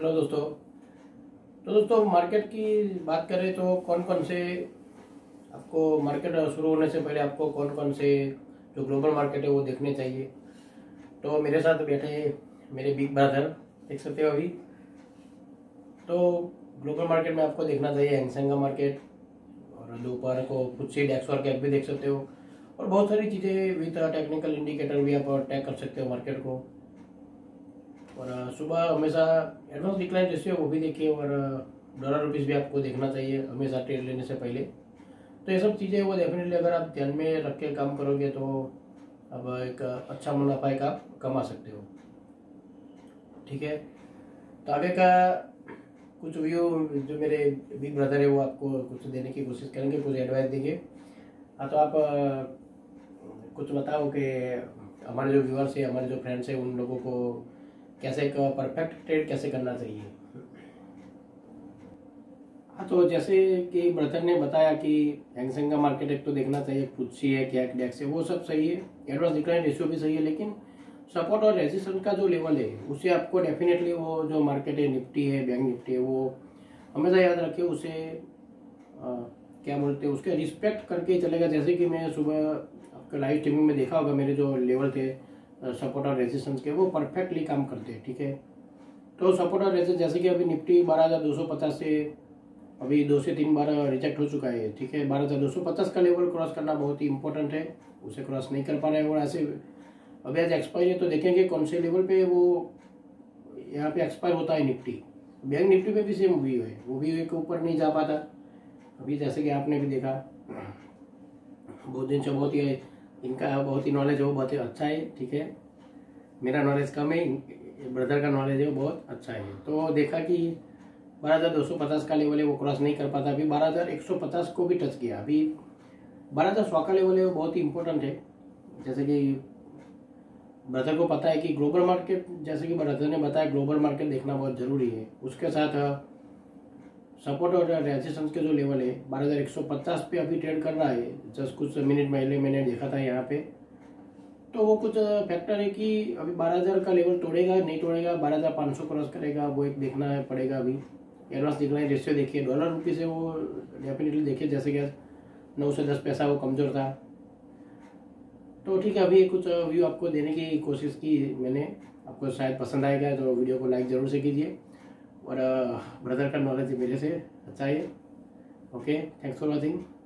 Hello दोस्तों। तो दोस्तों मार्केट की बात करें तो कौन कौन से आपको मार्केट शुरू होने से पहले आपको कौन कौन से जो ग्लोबल मार्केट है वो देखने चाहिए। तो मेरे साथ बैठे हैं मेरे बिग ब्रदर, देख सकते हो अभी। तो ग्लोबल मार्केट में आपको देखना चाहिए हैंग सेंग का मार्केट और दोपहर को FTSE DAX और कैप भी देख सकते हो और बहुत सारी चीज़ें विद टेक्निकल इंडिकेटर भी आप टैग कर सकते हो मार्केट को। और सुबह हमेशा एडवांस डिक्लाइन रेशियो वो भी देखिए और डॉलर रुपीस भी आपको देखना चाहिए हमेशा ट्रेड लेने से पहले। तो ये सब चीज़ें वो डेफिनेटली अगर आप ध्यान में रख के काम करोगे तो अब एक अच्छा मुनाफा एक आप कमा सकते हो, ठीक है। तो आगे का कुछ व्यू जो मेरे बिग ब्रदर है वो आपको कुछ देने की कोशिश करेंगे, कुछ एडवाइस देंगे। हाँ, तो आप कुछ बताओ कि हमारे जो व्यूअर्स हैं, हमारे जो फ्रेंड्स हैं, उन लोगों को कैसे एक परफेक्ट ट्रेड कैसे करना चाहिए। हाँ, तो जैसे कि ब्रदर ने बताया कि हैंग सेंग का मार्केट एक तो देखना चाहिए, FTSE है, कैप डैक्स है, वो सब सही है, एडवांस डिक्लाइन रेशियो भी सही है, लेकिन सपोर्ट और रेजिस्टेंस का जो लेवल है उसे आपको डेफिनेटली वो जो मार्केट है निफ्टी है, बैंक निफ्टी है, वो हमेशा याद रखिए उसे क्या बोलते हैं, उसके रिस्पेक्ट करके चलेगा। जैसे कि मैं सुबह आपके लाइव स्ट्रीमिंग में देखा होगा मेरे जो लेवल थे सपोर्ट और रेजिस्टेंस के, वो परफेक्टली काम करते हैं, ठीक है। तो सपोर्ट और रेजिस्टेंस जैसे कि अभी निफ्टी 12,250 से अभी 2 से 3 बार रिजेक्ट हो चुका है, ठीक है। 12,250 का लेवल क्रॉस करना बहुत ही इंपॉर्टेंट है, उसे क्रॉस नहीं कर पा रहे हैं। और ऐसे अभी आज एक्सपायर है तो देखेंगे कौन से लेवल पे वो यहाँ पे एक्सपायर होता है निफ्टी। बैंक निफ्टी पे भी सेम व्यू है, वो भी एक ऊपर नहीं जा पाता अभी, जैसे कि आपने भी देखा। बहुत दिन से बहुत ही इनका बहुत ही नॉलेज है, वो बहुत ही अच्छा है, ठीक है। मेरा नॉलेज कम है, ब्रदर का नॉलेज है वो बहुत अच्छा है। तो देखा कि 12,250 का लेवल है वो क्रॉस नहीं कर पाता, अभी 12,150 को भी टच किया। अभी 12,100 का लेवल है वो बहुत ही इम्पोर्टेंट है। जैसे कि ब्रदर को पता है कि ग्लोबल मार्केट, जैसे कि ब्रदर ने बताया, ग्लोबल मार्केट देखना बहुत ज़रूरी है। उसके साथ सपोर्ट और रेजिस्टेंस के जो लेवल है 12,150 पे अभी ट्रेड कर रहा है, जस्ट कुछ मिनट पहले मैंने देखा था यहाँ पे। तो वो कुछ फैक्टर है कि अभी 12,000 का लेवल तोड़ेगा नहीं तोड़ेगा, 12,500 क्रॉस करेगा, वो एक देखना पड़ेगा। अभी एडवांस डिक्लाइन रेशियो देखिए, डॉलर रुपये से वो डेफिनेटली देखिए, जैसे कि 9 से 10 पैसा वो कमज़ोर था। तो ठीक है, अभी कुछ व्यू आपको देने की कोशिश की मैंने, आपको शायद पसंद आएगा। तो वीडियो को लाइक ज़रूर से कीजिए और ब्रदर का नॉलेज मेरे से अच्छा है। Okay, thanks for watching.